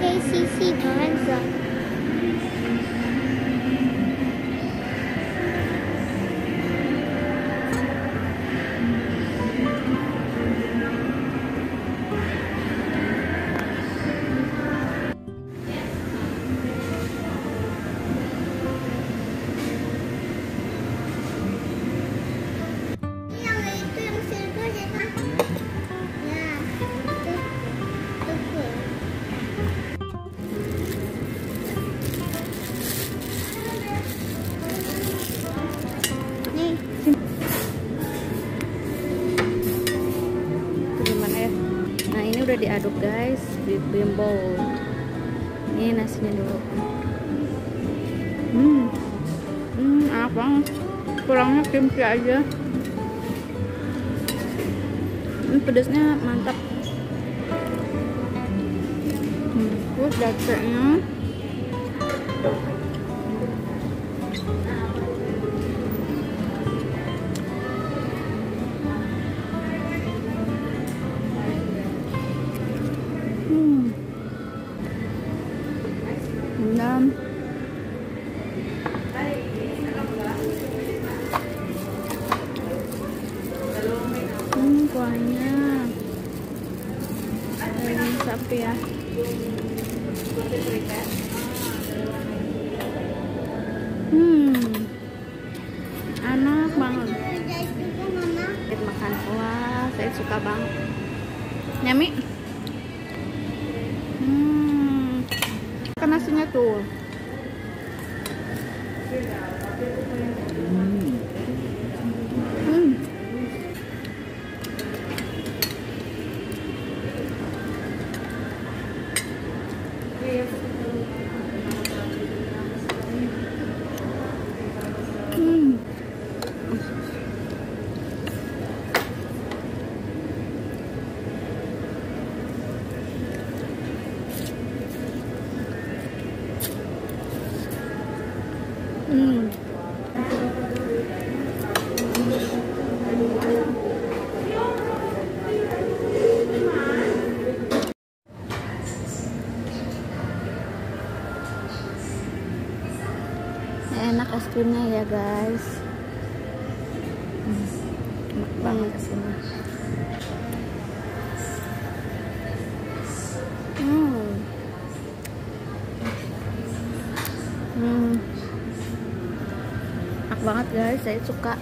KCC Johansson. Diaduk guys, bimbol ini nasinya dulu. Enak banget, kurangnya kimchi aja. Pedasnya mantap. Terus dagingnya kuahnya daging sapi ya. Enak banget. Makan kuah, saya suka banget. Nyami. Kan nasinya tuh. Enak es krimnya ya guys. Enak banget kesini. Enak banget guys, saya suka.